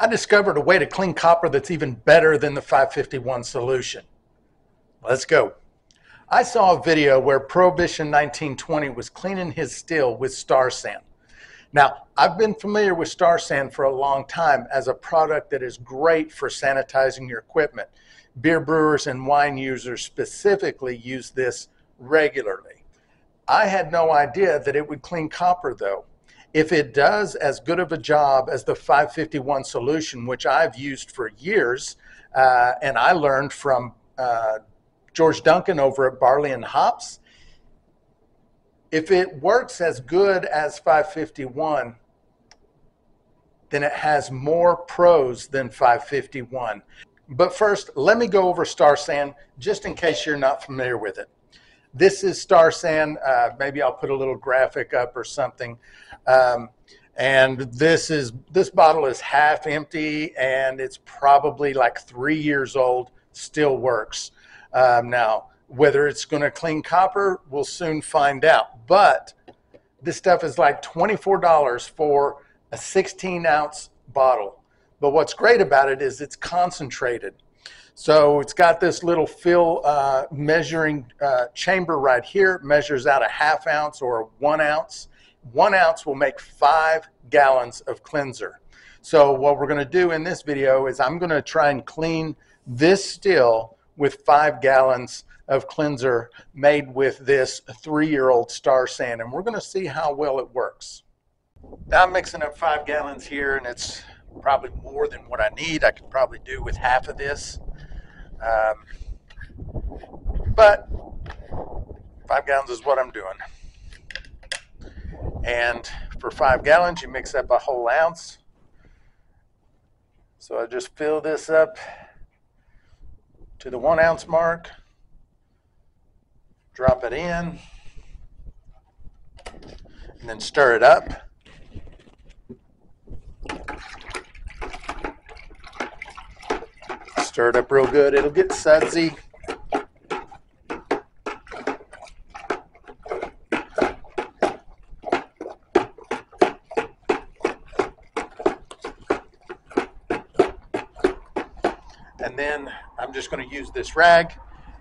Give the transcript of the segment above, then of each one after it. I discovered a way to clean copper that's even better than the 551 solution. Let's go. I saw a video where Prohibition 1920 was cleaning his steel with Star San. Now, I've been familiar with Star San for a long time as a product that is great for sanitizing your equipment. Beer brewers and wine users specifically use this regularly. I had no idea that it would clean copper, though. If it does as good of a job as the 551 solution, which I've used for years, and I learned from George Duncan over at Barley and Hops, if it works as good as 551, then it has more pros than 551. But first, let me go over Star San, just in case you're not familiar with it. This is Star San. Maybe I'll put a little graphic up or something. And this bottle is half empty, and it's probably like 3 years old, still works. Now, whether it's going to clean copper, we'll soon find out. But this stuff is like $24 for a 16-ounce bottle. But what's great about it is it's concentrated. So it's got this little fill measuring chamber right here. It measures out a half ounce or a 1 ounce. 1 ounce will make 5 gallons of cleanser. So what we're going to do in this video is I'm going to try and clean this still with 5 gallons of cleanser made with this 3-year-old Star San, and we're going to see how well it works. Now I'm mixing up 5 gallons here, and it's probably more than what I need. I could probably do with half of this, but 5 gallons is what I'm doing. And for 5 gallons, you mix up a whole ounce. So I just fill this up to the 1 ounce mark, drop it in, and then stir it up. Stir it up real good. It'll get sudsy. And then I'm just going to use this rag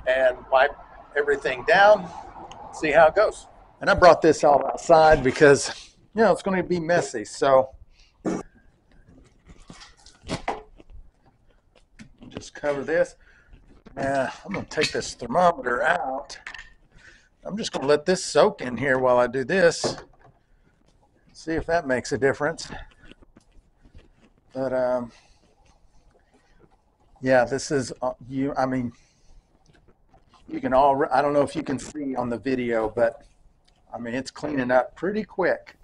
and wipe everything down, see how it goes. And I brought this all outside because, you know, it's going to be messy. So just cover this. Now I'm going to take this thermometer out. I'm just going to let this soak in here while I do this. See if that makes a difference. But, yeah, this is, I mean, you can all, I don't know if you can see on the video, but I mean, it's cleaning up pretty quick.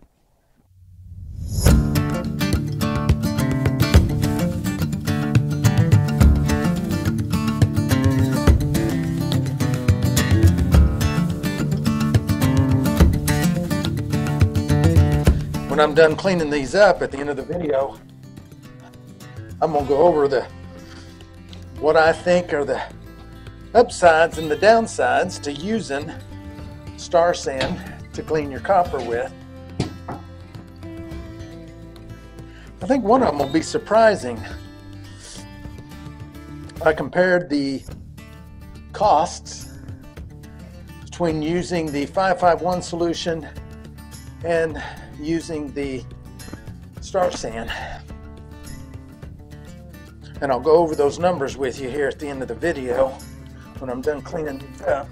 When I'm done cleaning these up at the end of the video, I'm going to go over the what I think are the upsides and the downsides to using Star San to clean your copper with. I think one of them will be surprising. I compared the costs between using the 551 solution and using the Star San. And I'll go over those numbers with you here at the end of the video when I'm done cleaning these up.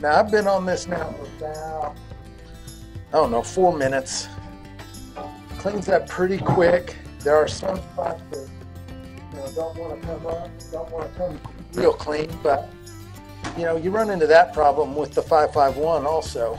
Now I've been on this now for about, I don't know, 4 minutes. Cleans up pretty quick. There are some spots that, you know, don't want to come up, don't want to come real clean, but you know, you run into that problem with the 551 also.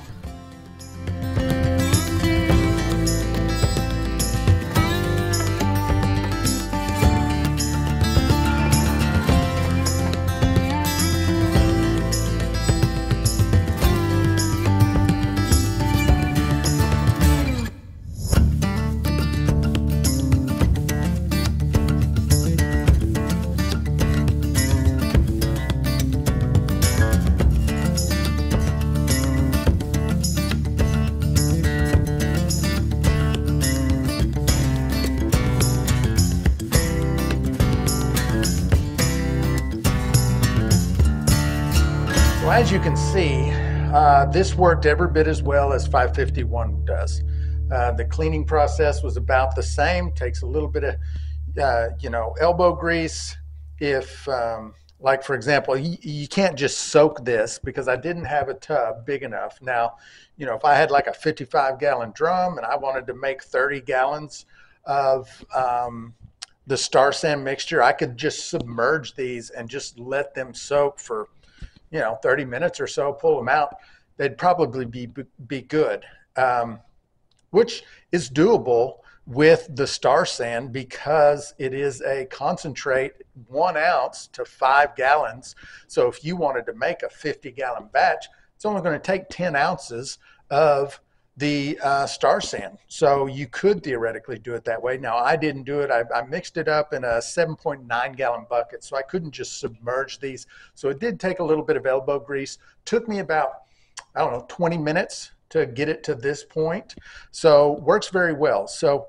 as you can see, this worked every bit as well as 551 does. The cleaning process was about the same. Takes a little bit of, elbow grease. If, like for example, you can't just soak this because I didn't have a tub big enough. Now, if I had like a 55-gallon drum and I wanted to make 30 gallons of the Star San mixture, I could just submerge these and just let them soak for, 30 minutes or so, pull them out. They'd probably be good. Which is doable with the Star San because it is a concentrate, 1 ounce to 5 gallons. So if you wanted to make a 50-gallon batch, it's only going to take 10 ounces of the Star San. So you could theoretically do it that way. Now, I didn't do it. I mixed it up in a 7.9-gallon bucket, so I couldn't just submerge these. So it did take a little bit of elbow grease. Took me about, 20 minutes to get it to this point. So works very well. So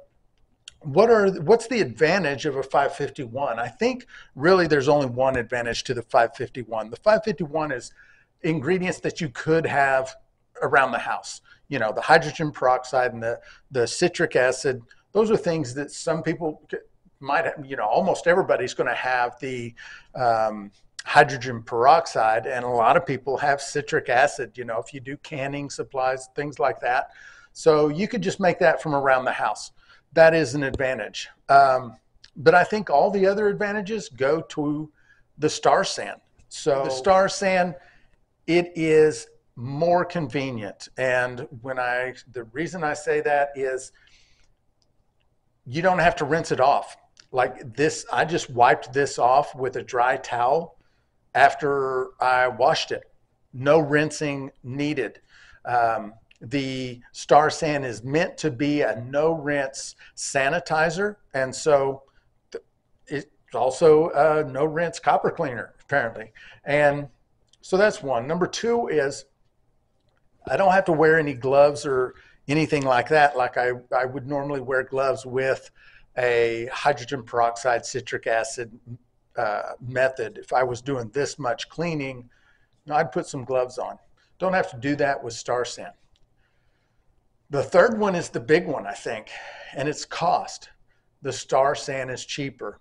what's the advantage of a 551? I think really there's only one advantage to the 551. The 551 is ingredients that you could have around the house. The hydrogen peroxide and the citric acid, those are things that some people might have, almost everybody's going to have the hydrogen peroxide, and a lot of people have citric acid, if you do canning supplies, things like that. So you could just make that from around the house. That is an advantage. But I think all the other advantages go to the Star San. So the Star San, it is more convenient. And the reason I say that is you don't have to rinse it off. Like this, I just wiped this off with a dry towel after I washed it. No rinsing needed. The Star San is meant to be a no-rinse sanitizer, and so it's also a no-rinse copper cleaner, apparently. And so that's one. Number two is I don't have to wear any gloves or anything like that. Like I would normally wear gloves with a hydrogen peroxide, citric acid method. If I was doing this much cleaning, I'd put some gloves on. Don't have to do that with Star San. The third one is the big one, I think, and it's cost. The Star San is cheaper.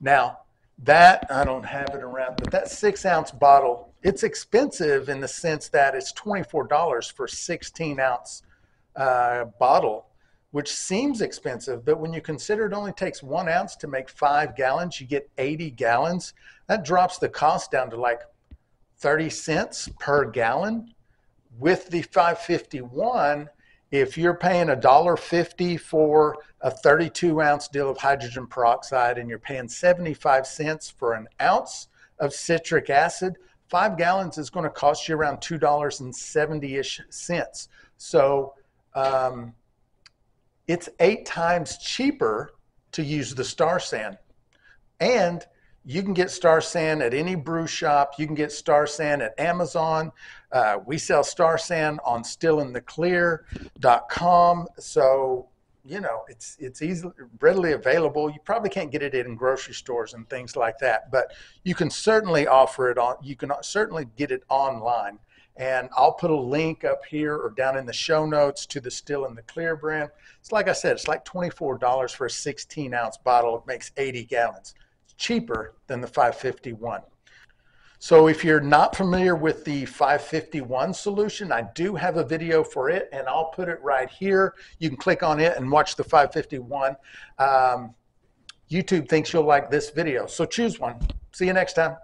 Now, that, I don't have it around, but that 6-ounce bottle, it's expensive in the sense that it's $24 for a 16-ounce bottle, which seems expensive, but when you consider it only takes 1 ounce to make 5 gallons, you get 80 gallons. That drops the cost down to like 30 cents per gallon. With the 551, if you're paying $1.50 for a 32-ounce deal of hydrogen peroxide and you're paying 75 cents for an ounce of citric acid, 5 gallons is going to cost you around $2.70-ish. So it's 8 times cheaper to use the Star San. And you can get Star San at any brew shop. You can get Star San at Amazon. We sell Star San on StillInTheClear.com. So, it's easily readily available. You probably can't get it in grocery stores and things like that, but you can certainly offer it on. You can certainly get it online. And I'll put a link up here or down in the show notes to the Still in the Clear brand. It's like I said, it's like $24 for a 16-ounce bottle. It makes 80 gallons. Cheaper than the 551. So if you're not familiar with the 551 solution, I do have a video for it, and I'll put it right here. You can click on it and watch the 551. YouTube thinks you'll like this video, so choose one. See you next time.